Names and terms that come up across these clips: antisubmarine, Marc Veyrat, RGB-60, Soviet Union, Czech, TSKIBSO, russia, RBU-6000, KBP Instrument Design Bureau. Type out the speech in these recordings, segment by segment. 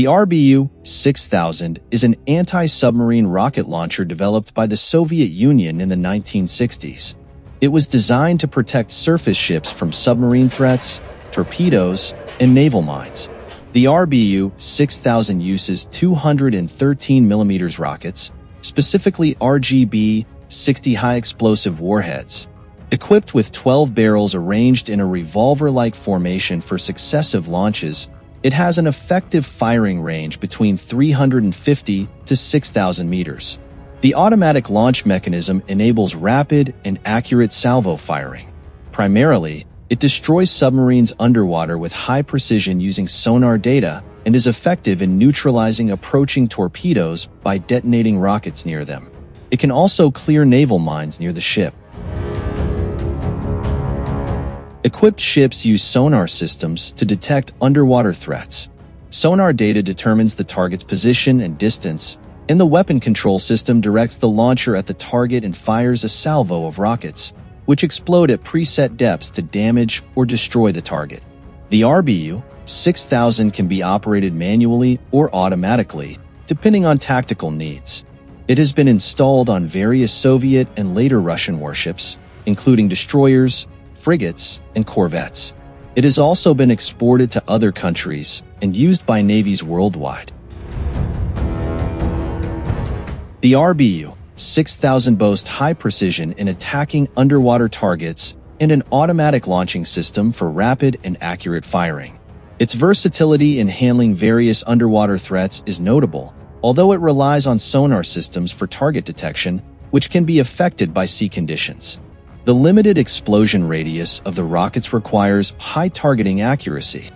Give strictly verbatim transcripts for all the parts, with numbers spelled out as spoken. The R B U six thousand is an anti-submarine rocket launcher developed by the Soviet Union in the nineteen sixties. It was designed to protect surface ships from submarine threats, torpedoes, and naval mines. The R B U six thousand uses two hundred thirteen millimeter rockets, specifically R G B sixty high-explosive warheads. Equipped with twelve barrels arranged in a revolver-like formation for successive launches, it has an effective firing range between three hundred fifty to six thousand meters. The automatic launch mechanism enables rapid and accurate salvo firing. Primarily, it destroys submarines underwater with high precision using sonar data and is effective in neutralizing approaching torpedoes by detonating rockets near them. It can also clear naval mines near the ship. Equipped ships use sonar systems to detect underwater threats. Sonar data determines the target's position and distance, and the weapon control system directs the launcher at the target and fires a salvo of rockets, which explode at preset depths to damage or destroy the target. The R B U six thousand can be operated manually or automatically, depending on tactical needs. It has been installed on various Soviet and later Russian warships, including destroyers, frigates, and corvettes. It has also been exported to other countries and used by navies worldwide. The R B U six thousand boasts high precision in attacking underwater targets and an automatic launching system for rapid and accurate firing. Its versatility in handling various underwater threats is notable, although it relies on sonar systems for target detection, which can be affected by sea conditions. The limited explosion radius of the rockets requires high targeting accuracy.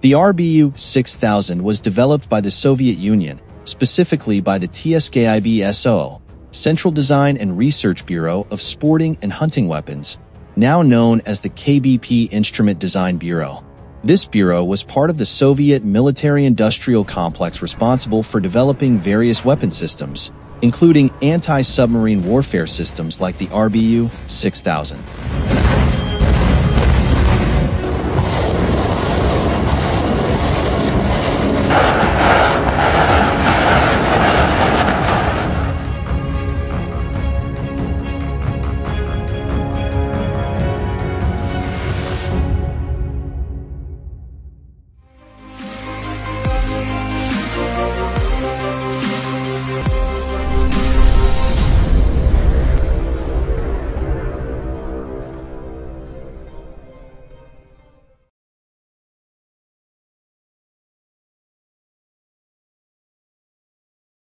The R B U six thousand was developed by the Soviet Union, specifically by the T S K I B S O, Central Design and Research Bureau of Sporting and Hunting Weapons, now known as the K B P Instrument Design Bureau. This bureau was part of the Soviet military-industrial complex responsible for developing various weapon systems, including anti-submarine warfare systems like the R B U six thousand.